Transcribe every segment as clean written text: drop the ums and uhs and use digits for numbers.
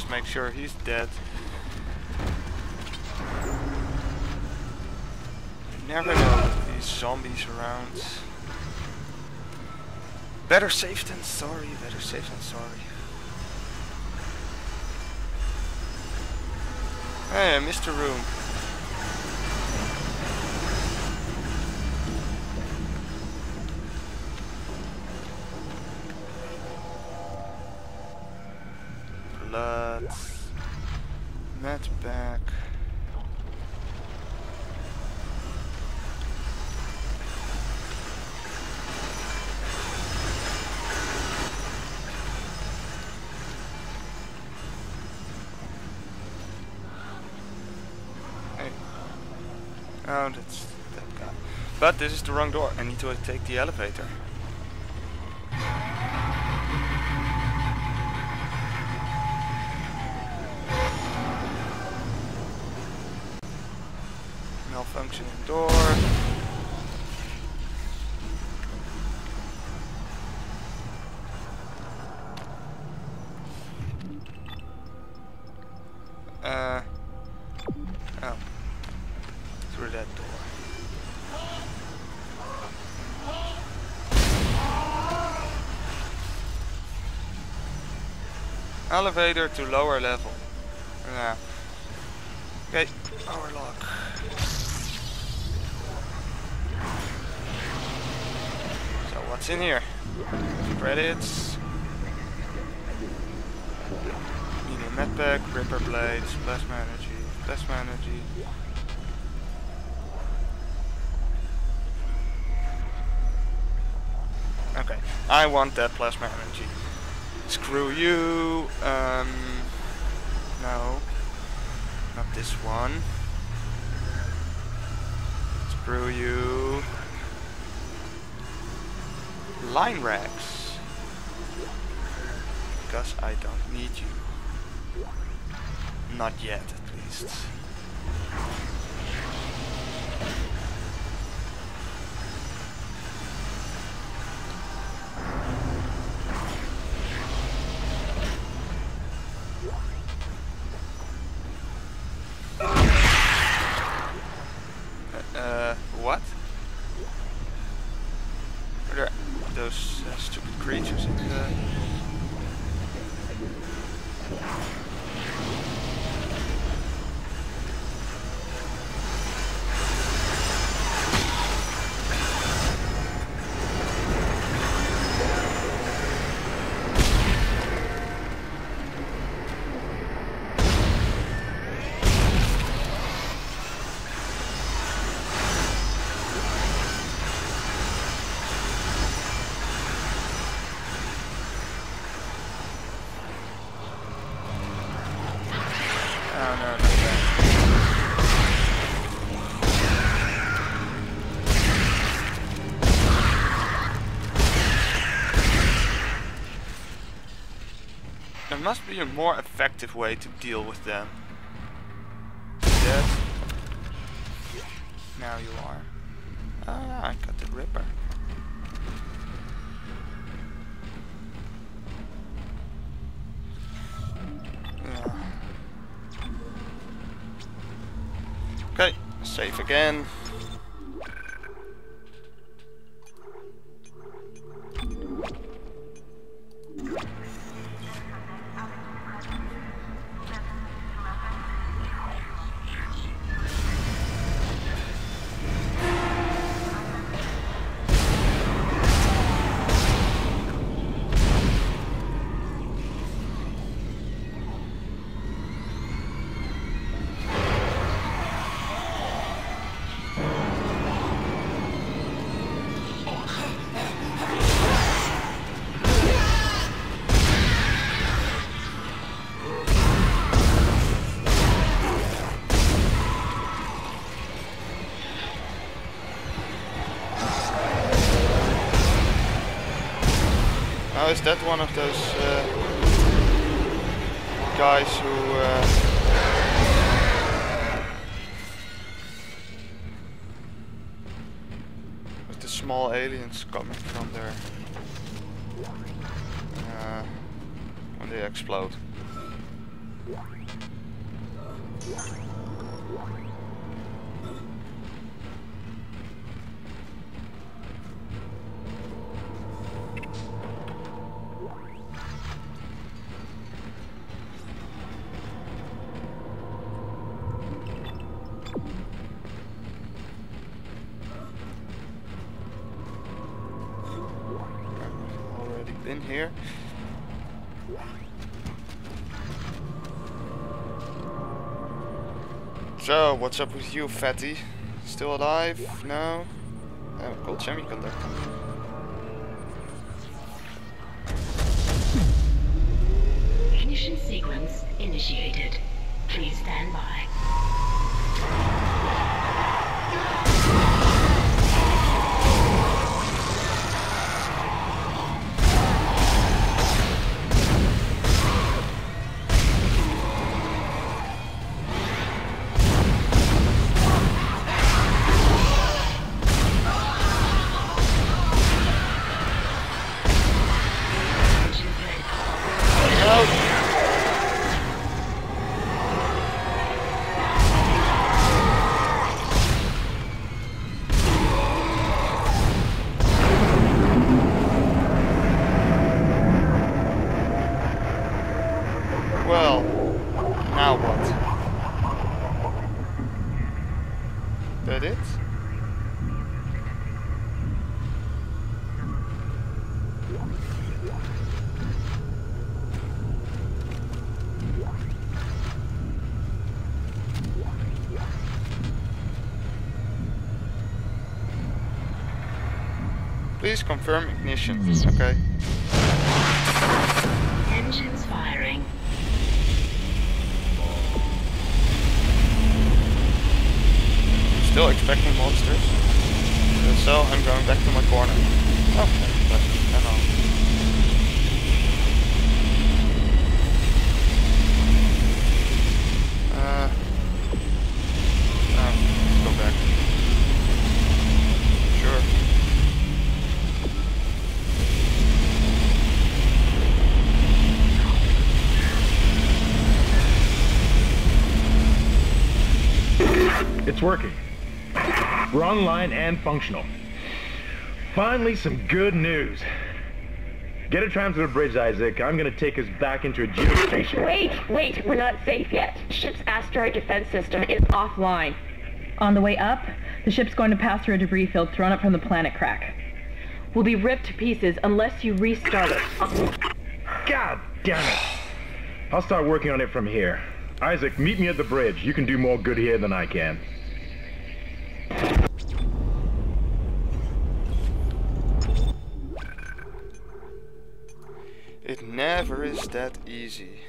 Let's make sure he's dead. You never know with these zombies around. Better safe than sorry, better safe than sorry. Hey, I missed a room. Blood. Med pack. Oh, that's that guy. But this is the wrong door. I need to take the elevator. Malfunctioning door. Oh. Through that door. Elevator to lower level. Yeah. Okay, power lock. So what's in here? Credits. Medium medpack, ripper blades, plasma energy. Okay, I want that plasma energy. Screw you. No, not this one. Screw you. Line racks, because I don't need you. Not yet, at least. What? Are there those stupid creatures in the... There must be a more effective way to deal with them. Yes. Now you are. Ah, I got the ripper. Okay, save again. Is that one of those guys who with the small aliens coming from there when they explode? Here. So, what's up with you, fatty? Still alive? No? Oh, gold semiconductor. Ignition sequence initiated. Please stand by. Please confirm ignition. Okay. Engines firing. Still expecting monsters. So I'm going back to my corner. Okay, but I know. Let's go back. Sure. It's working. We're online and functional. Finally, some good news. Get a tram to the bridge, Isaac. I'm gonna take us back into a geostation. Wait, we're not safe yet. Ship's asteroid defense system is offline. On the way up, the ship's going to pass through a debris field thrown up from the planet crack. We'll be ripped to pieces unless you restart it. God damn it. I'll start working on it from here. Isaac, meet me at the bridge. You can do more good here than I can. It never is that easy.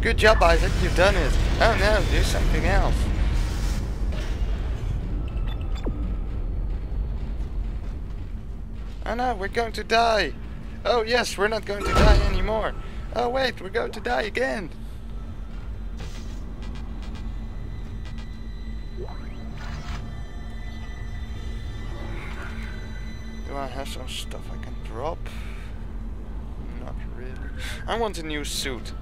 Good job, Isaac, you've done it. Oh no, do something else. Oh no, we're going to die. Oh yes, we're not going to die anymore. Oh wait, we're going to die again. Do I have some stuff I can drop? Not really. I want a new suit.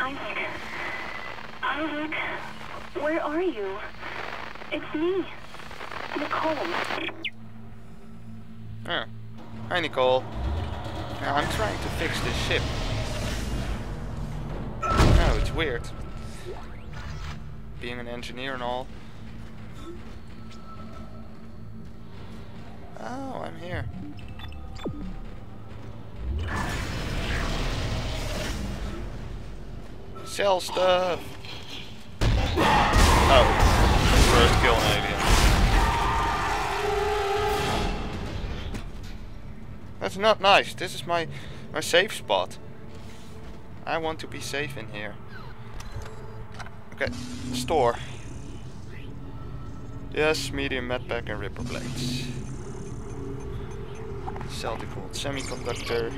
Isaac. Isaac, where are you? It's me, Nicole. Oh. Hi, Nicole. Now I'm trying to fix this ship. Oh, it's weird. Being an engineer and all. Oh, I'm here. Sell stuff! Oh, first kill an alien. That's not nice. This is my safe spot. I want to be safe in here. Okay, store. Yes, medium medpack and ripper blades. Sell the gold semiconductor.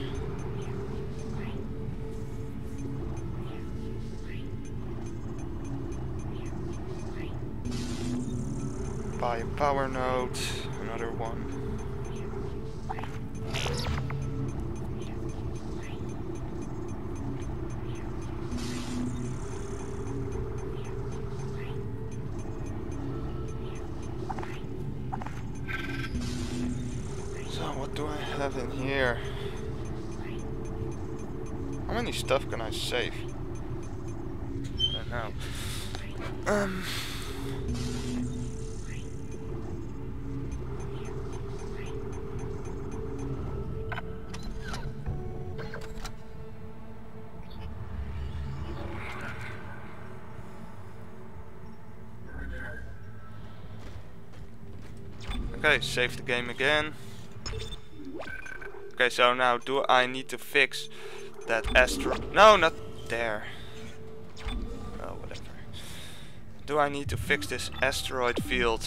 buy a power node, another one. So what do I have in here? How many stuff can I save? I don't know. Okay, save the game again. Okay, so now do I need to fix that asteroid? No, not there. Oh, whatever. Do I need to fix this asteroid field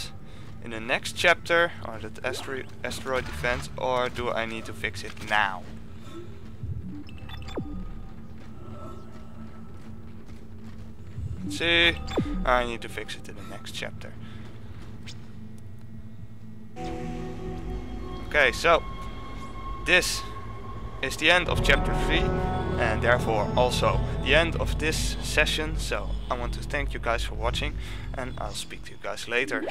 in the next chapter, or that asteroid event, or do I need to fix it now? Let's see, I need to fix it in the next chapter. Okay, so this is the end of chapter 3 and therefore also the end of this session. So I want to thank you guys for watching and I'll speak to you guys later.